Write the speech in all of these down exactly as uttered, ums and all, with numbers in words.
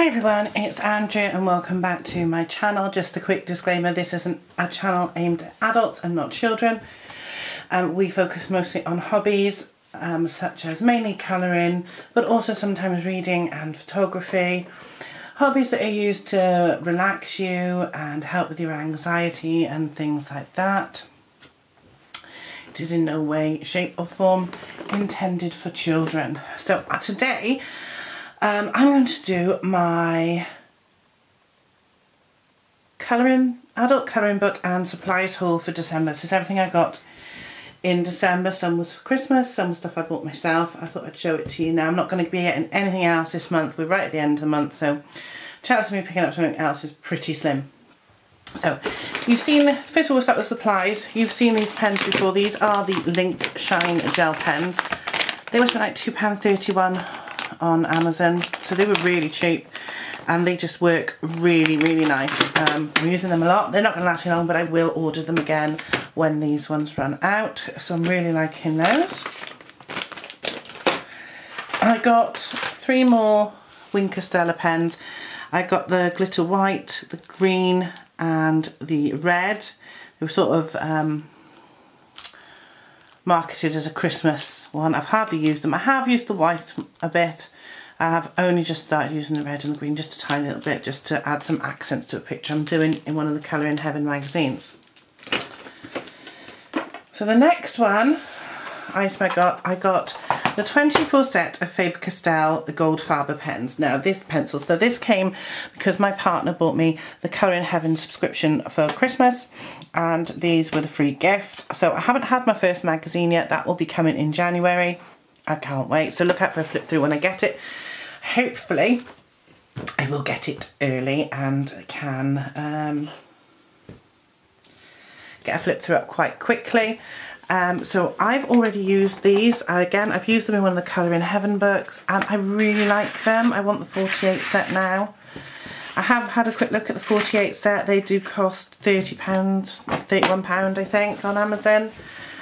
Hi everyone, it's Andrew and welcome back to my channel. Just a quick disclaimer, this isn't a channel aimed at adults and not children. Um, we focus mostly on hobbies um, such as mainly colouring, but also sometimes reading and photography. Hobbies that are used to relax you and help with your anxiety and things like that. It is in no way, shape or form intended for children. So uh, today Um, I'm going to do my colouring, adult colouring book and supplies haul for December. This is everything I got in December. Some was for Christmas, some was stuff I bought myself. I thought I'd show it to you now. I'm not going to be getting anything else this month. We're right at the end of the month, so chances of me picking up something else is pretty slim. So you've seen, first of all, we'll start with supplies. You've seen these pens before. These are the Link Shine gel pens. They must be like two pounds thirty-one. On Amazon, so they were really cheap and they just work really really nice. um, I'm using them a lot. They're not going to last me long, but I will order them again when these ones run out, so I'm really liking those. I got three more Winkastella pens. I got the glitter white, the green and the red. They were sort of um, marketed as a Christmas one. I've hardly used them. I have used the white a bit. I have only just started using the red and the green, just a tiny little bit, just to add some accents to a picture I'm doing in one of the Colouring Heaven magazines. So the next one I got, I got the twenty-four set of Faber-Castell gold Faber pens. Now this pencil, so this came because my partner bought me the Colouring Heaven subscription for Christmas, and these were the free gift. So I haven't had my first magazine yet. That will be coming in January. I can't wait. So look out for a flip through when I get it. Hopefully I will get it early and can um, get a flip through up quite quickly. Um, so I've already used these. Again, I've used them in one of the Colouring Heaven books and I really like them. I want the forty-eight set now. I have had a quick look at the forty-eight set. They do cost thirty pounds, thirty-one pounds I think on Amazon.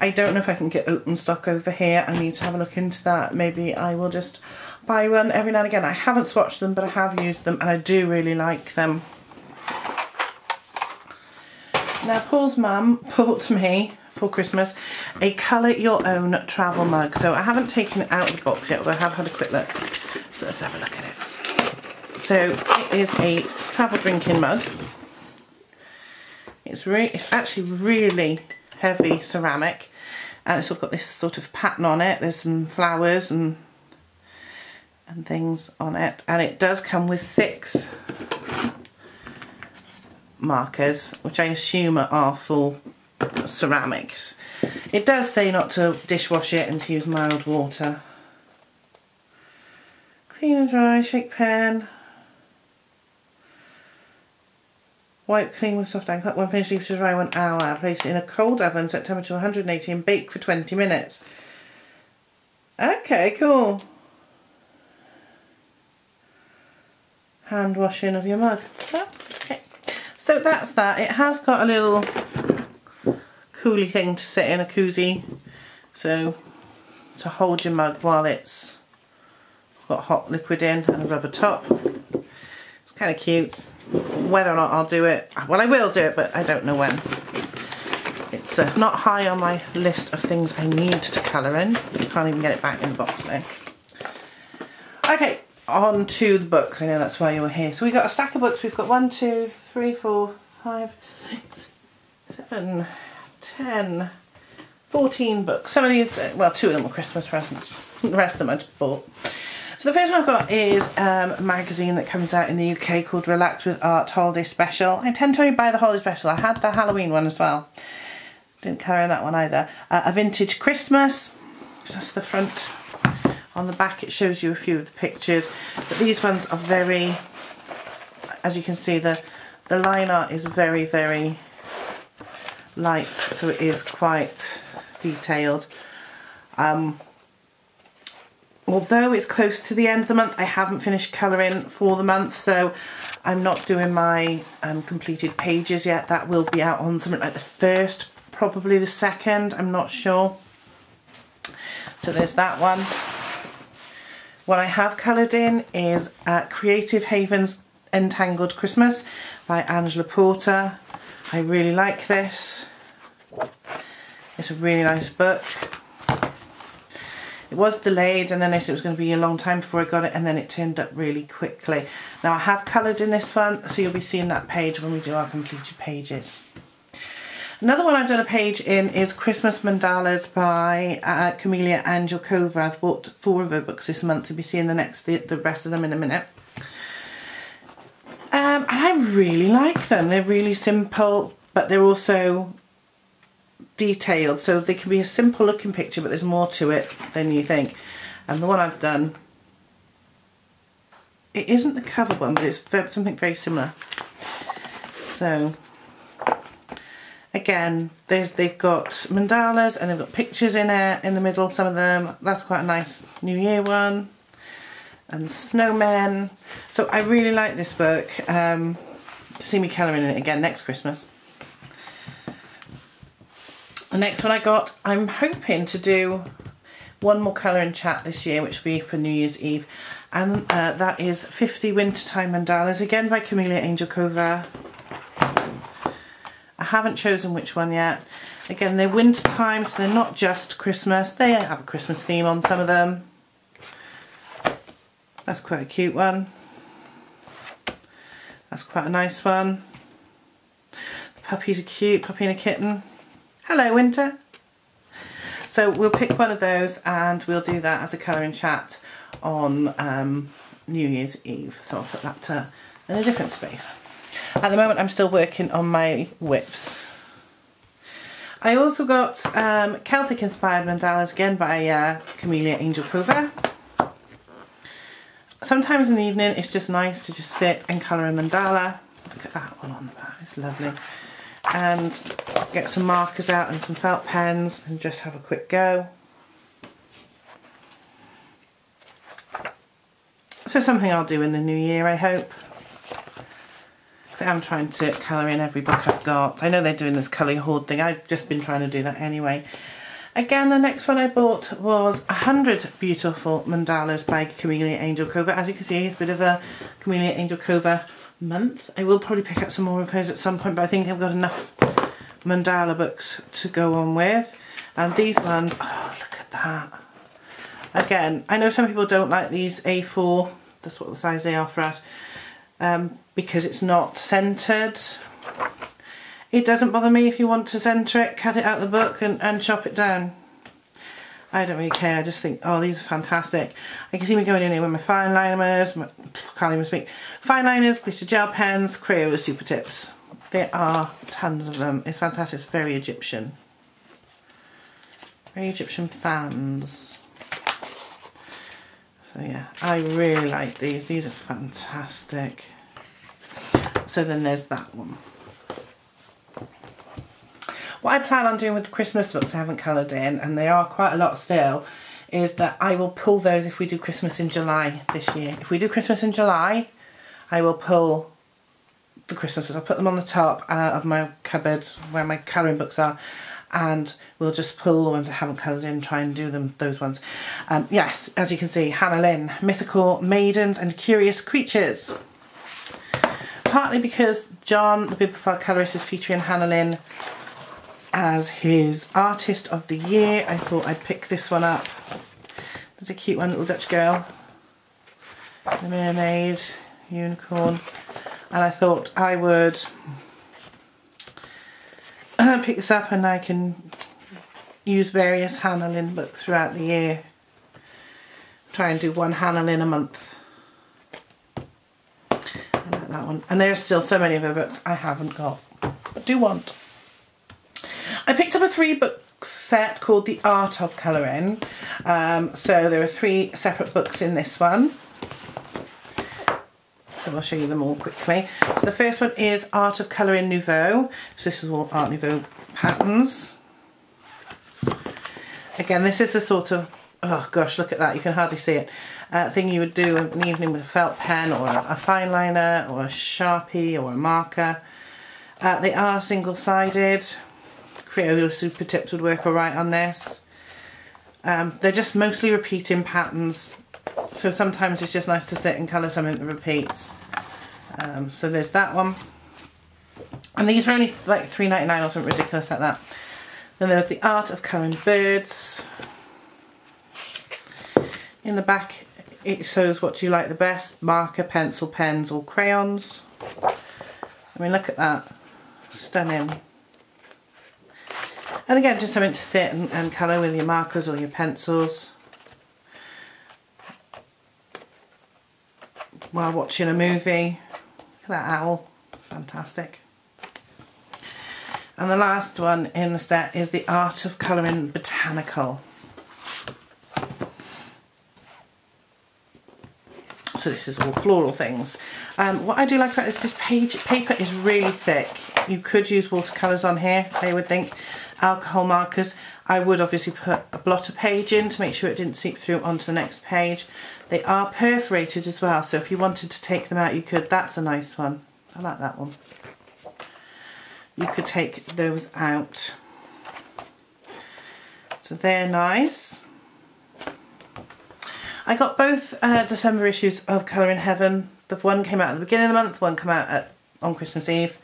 I don't know if I can get open stock over here. I need to have a look into that. Maybe I will just buy one every now and again. I haven't swatched them, but I have used them and I do really like them. Now Paul's mum bought me for Christmas a colour your own travel mug. So I haven't taken it out of the box yet, although I have had a quick look. So let's have a look at it. So it is a travel drinking mug. It's really, it's actually really heavy ceramic, and it's sort of got this sort of pattern on it. There's some flowers and and things on it, and it does come with six markers, which I assume are for ceramics. It does say not to dishwash it and to use mild water. Clean and dry, shake pen. Wipe clean with soft angle. When finished, leave to dry one hour. Place it in a cold oven, set temperature one hundred and eighty, and bake for twenty minutes. Okay, cool. Hand washing of your mug. Okay. So that's that. It has got a little coolie thing to sit in, a koozie, so to hold your mug while it's got hot liquid in, and a rubber top. It's kind of cute. Whether or not I'll do it, well, I will do it, but I don't know when. It's uh, not high on my list of things I need to colour in. Can't even get it back in the box now. Okay, on to the books. I know that's why you're here. So we've got a stack of books. We've got one, two, three, four, five, six, seven, ten, fourteen books. Some of these, well, two of them were Christmas presents. The rest of them I just bought. So the first one I've got is um, a magazine that comes out in the U K called Relax with Art Holiday Special. I tend to only buy the holiday special. I had the Halloween one as well. Didn't colour in that one either. Uh, a Vintage Christmas. That's the front. On the back it shows you a few of the pictures. But these ones are very, as you can see, the, the line art is very, very light. So it is quite detailed. Um... Although it's close to the end of the month, I haven't finished colouring for the month, so I'm not doing my um, completed pages yet. That will be out on something like the first, probably the second, I'm not sure. So there's that one. What I have coloured in is uh, Creative Haven's Entangled Christmas by Angela Porter. I really like this. It's a really nice book. It was delayed and then they said it was going to be a long time before I got it, and then it turned up really quickly. Now I have coloured in this one, so you'll be seeing that page when we do our completed pages. Another one I've done a page in is Christmas Mandalas by uh, Camellia Angelova. I've bought four of her books this month. You'll be seeing the, next, the, the rest of them in a minute. Um, and I really like them. They're really simple, but they're also detailed, so they can be a simple looking picture, but there's more to it than you think. And the one I've done, it isn't the cover one, but it's something very similar. So again, there's they've got mandalas and they've got pictures in there in the middle, some of them. That's quite a nice New Year one, and snowmen. So I really like this book. Um, see me colouring in it again next Christmas. The next one I got, I'm hoping to do one more colouring chat this year, which will be for New Year's Eve, and uh, that is fifty Wintertime Mandalas, again by Camellia Angelova. I haven't chosen which one yet. Again, they're wintertime, so they're not just Christmas. They have a Christmas theme on some of them. That's quite a cute one. That's quite a nice one. The puppies are cute, puppy and a kitten. Hello Winter. So we'll pick one of those and we'll do that as a colouring chat on um, New Year's Eve. So I'll put that to, in a different space. At the moment I'm still working on my whips. I also got um, Celtic Inspired Mandalas again by uh, Camellia Angelova. Sometimes in the evening it's just nice to just sit and colour a mandala. Look at that one on the back, it's lovely. And get some markers out and some felt pens and just have a quick go. So something I'll do in the new year, I hope. I am trying to colour in every book I've got. I know they're doing this colour hoard thing. I've just been trying to do that anyway. Again, the next one I bought was one hundred Beautiful Mandalas by Camellia Angelova. As you can see, it's a bit of a Camellia Angelova month. I will probably pick up some more of hers at some point, but I think I've got enough mandala books to go on with. And these ones, oh, look at that. Again, I know some people don't like these A four, that's what the size they are for us, um, because it's not centred. It doesn't bother me. If you want to centre it, cut it out of the book and, and chop it down. I don't really care. I just think, oh, these are fantastic. I can see me going in here with my fine liners, my, can't even speak, fine liners, glitter gel pens, Crayola super tips. There are tons of them. It's fantastic. It's very Egyptian. Very Egyptian fans. So yeah, I really like these. These are fantastic. So then there's that one. What I plan on doing with the Christmas books I haven't coloured in, and they are quite a lot still, is that I will pull those if we do Christmas in July this year. If we do Christmas in July, I will pull the Christmas books. I'll put them on the top uh, of my cupboard where my colouring books are, and we'll just pull the ones I haven't coloured in, try and do them, those ones. Um, yes, as you can see, Hannah Lynn, Mythical Maidens and Curious Creatures. Partly because John the Bibliophile Colourist is featuring Hannah Lynn as his Artist of the Year, I thought I'd pick this one up. There's a cute one, little Dutch girl, the mermaid, unicorn, and I thought I would pick this up and I can use various Hannah Lynn books throughout the year. Try and do one Hannah Lynn a month. I like that one, and there's still so many of her books I haven't got, but do want. I picked up a three book set called The Art of Colouring. Um, so there are three separate books in this one. So I'll show you them all quickly. So the first one is Art of Colouring Nouveau. So this is all Art Nouveau patterns. Again, this is the sort of, oh gosh, look at that, you can hardly see it, uh, thing you would do an evening with a felt pen or a, a fine liner or a Sharpie or a marker. Uh, they are single-sided. Crayola super tips would work alright on this. Um, they're just mostly repeating patterns So sometimes it's just nice to sit and colour something that repeats. Um, so there's that one. And these were only like three ninety-nine or something ridiculous like that. Then there was the Art of Colouring Birds. In the back it shows what you like the best, marker, pencil, pens or crayons. I mean, look at that, stunning. And again, just something to sit and, and colour with your markers or your pencils while watching a movie. Look at that owl, it's fantastic. And the last one in the set is the Art of Colouring Botanical. So this is all floral things. Um, what I do like about this, this page, paper is really thick. You could use watercolours on here, I would think. Alcohol markers. I would obviously put a blotter page in to make sure it didn't seep through onto the next page. They are perforated as well, so if you wanted to take them out you could. That's a nice one. I like that one. You could take those out. So they're nice. I got both uh, December issues of Colouring Heaven. The one came out at the beginning of the month, the one came out at, on Christmas Eve,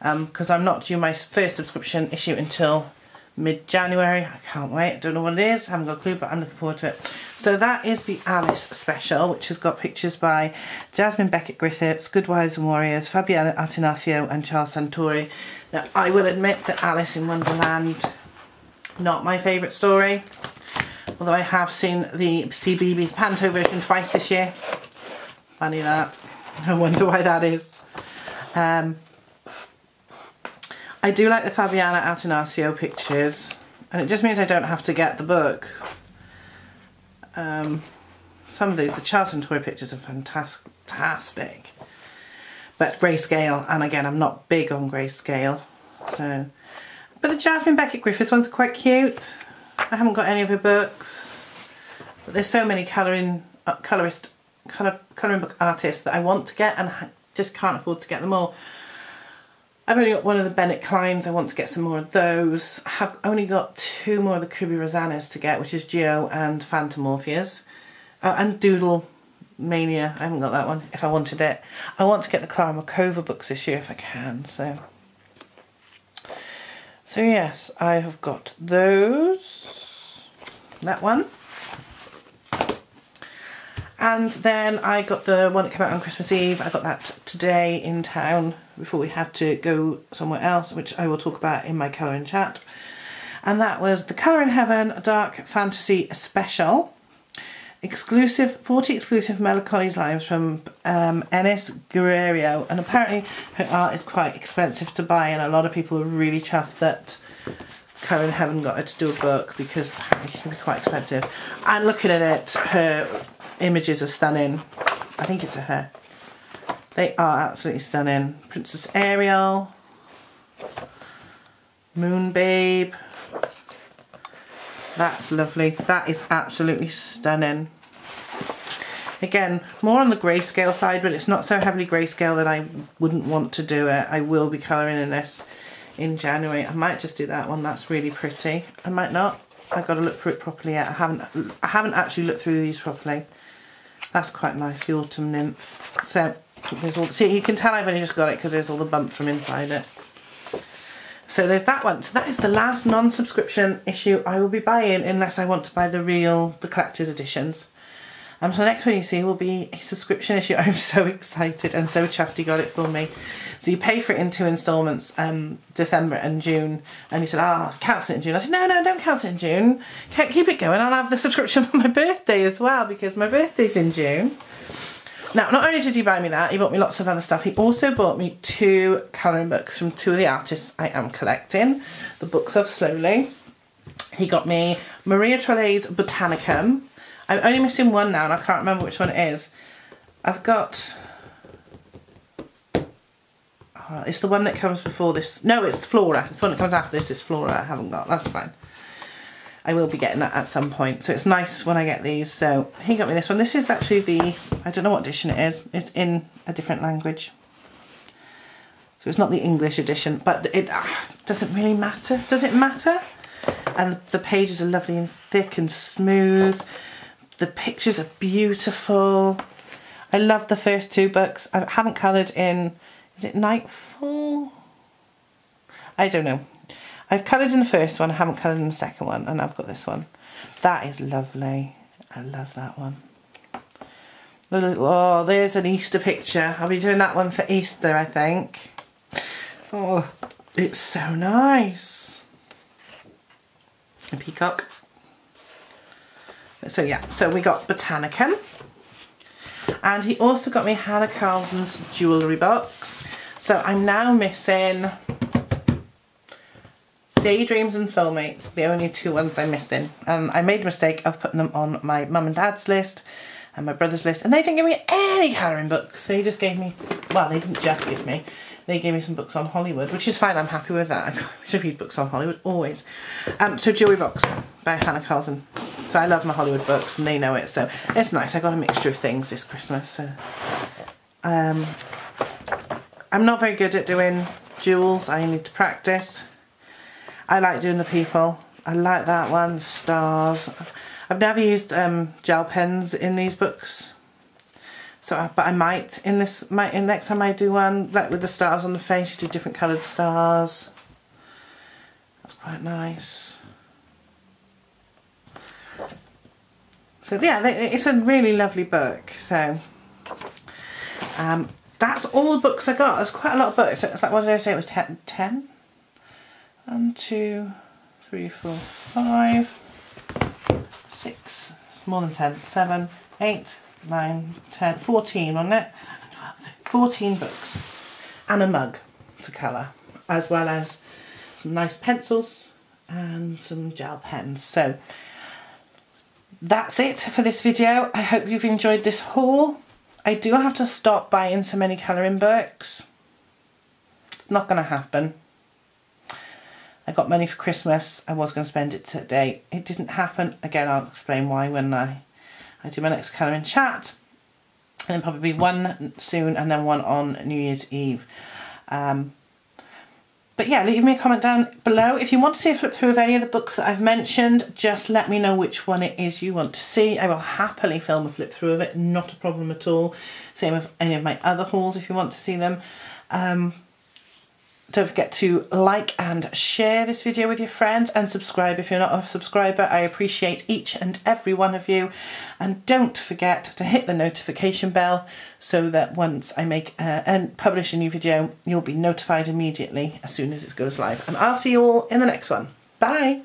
because um, I'm not due my first subscription issue until mid-January. I can't wait, I don't know what it is, I haven't got a clue, but I'm looking forward to it. So that is the Alice special, which has got pictures by Jasmine Beckett Griffiths, Good Wives and Warriors, Fabiola Atanasio and Charles Santori. Now I will admit that Alice in Wonderland, not my favourite story. Although I have seen the CBeebies panto version twice this year. Funny that. I wonder why that is. Um, I do like the Fabiola Atanasio pictures. And it just means I don't have to get the book. Um, some of these, the Charles Santori pictures are fantastic. But grayscale. And again, I'm not big on grayscale. So. But the Jasmine Beckett Griffiths ones are quite cute. I haven't got any of her books, but there's so many colouring, uh, colourist, colour, colouring book artists that I want to get and I just can't afford to get them all. I've only got one of the Bennett Kleins, I want to get some more of those. I have only got two more of the Kubi Rosannas to get, which is Geo and Phantomorphias. Uh, and Doodle Mania, I haven't got that one, if I wanted it. I want to get the Clara Markova books this year if I can, so... So yes, I have got those, that one, and then I got the one that came out on Christmas Eve. I got that today in town before we had to go somewhere else, which I will talk about in my colouring chat. And that was the Colouring Heaven Dark Fantasy Special, exclusive forty exclusive melancholy lines from um, Ennis Guerrero, and apparently her art is quite expensive to buy, and a lot of people are really chuffed that Colouring Heaven got her to do a book because it can be quite expensive. And looking at it, her images are stunning. I think it's a her. They are absolutely stunning. Princess Ariel, Moon Babe. That's lovely. That is absolutely stunning. Again, more on the grayscale side, but it's not so heavily grayscale that I wouldn't want to do it. I will be colouring in this in January. I might just do that one. That's really pretty. I might not. I've got to look through it properly yet. I haven't, I haven't actually looked through these properly. That's quite nice, the Autumn Nymph. So, there's all, see, you can tell I've only just got it because there's all the bump from inside it. So there's that one. So that is the last non-subscription issue I will be buying, unless I want to buy the real, the collector's editions. Um, so the next one you see will be a subscription issue. I'm so excited and so chuffed he got it for me. So you pay for it in two instalments, um, December and June. And he said, ah, oh, cancel it in June. I said, no, no, don't cancel it in June. Can't keep it going. I'll have the subscription for my birthday as well, because my birthday's in June. Now, not only did he buy me that, he bought me lots of other stuff. He also bought me two colouring books from two of the artists I am collecting the books of slowly. He got me Maria Trollet's Botanicum. I'm only missing one now and I can't remember which one it is. I've got... Oh, it's the one that comes before this. No, it's Flora. It's the one that comes after this. It's Flora I haven't got. That's fine. I will be getting that at some point, so it's nice when I get these. So he got me this one. This is actually the, I don't know what edition it is, it's in a different language. So it's not the English edition, but it ah, doesn't really matter, does it matter? And the pages are lovely and thick and smooth. The pictures are beautiful. I love the first two books. I haven't coloured in, is it Nightfall? I don't know. I've coloured in the first one, I haven't coloured in the second one, and I've got this one. That is lovely. I love that one. Oh, there's an Easter picture. I'll be doing that one for Easter, I think. Oh, it's so nice. A peacock. So yeah, so we got Botanicum. And he also got me Hannah Carlson's Jewelry Box. So I'm now missing Daydreams and Soulmates, the only two ones I'm missing. And I made a mistake of putting them on my mum and dad's list and my brother's list, and they didn't give me any colouring books. They just gave me, well, they didn't just give me, they gave me some books on Hollywood, which is fine, I'm happy with that. I should read books on Hollywood, always. Um, so Jewelry Box by Hannah Carlson. So I love my Hollywood books and they know it, so it's nice. I got a mixture of things this Christmas. So. Um, I'm not very good at doing jewels, I need to practice. I like doing the people, I like that one, stars. I've never used um, gel pens in these books, so but I might in this. Might in next time I do one like with the stars on the face. You do different coloured stars. That's quite nice. So yeah, they, it's a really lovely book. So um, that's all the books I got. There's quite a lot of books. It's like what did I say? It was ten. ten? One, two, three, four, five. Six, more than ten, seven, eight, nine, ten, fourteen on it. fourteen books and a mug to colour, as well as some nice pencils and some gel pens. So that's it for this video. I hope you've enjoyed this haul. I do have to stop buying so many colouring books. It's not going to happen. I got money for Christmas, I was going to spend it today. It didn't happen. Again, I'll explain why when I, I do my next colouring chat. And then probably one soon and then one on New Year's Eve. Um, but yeah, leave me a comment down below. If you want to see a flip through of any of the books that I've mentioned, just let me know which one it is you want to see. I will happily film a flip through of it, not a problem at all. Same with any of my other hauls if you want to see them. Um, Don't forget to like and share this video with your friends and subscribe if you're not a subscriber. I appreciate each and every one of you. And don't forget to hit the notification bell so that once I make uh, and publish a new video, you'll be notified immediately as soon as it goes live. And I'll see you all in the next one. Bye!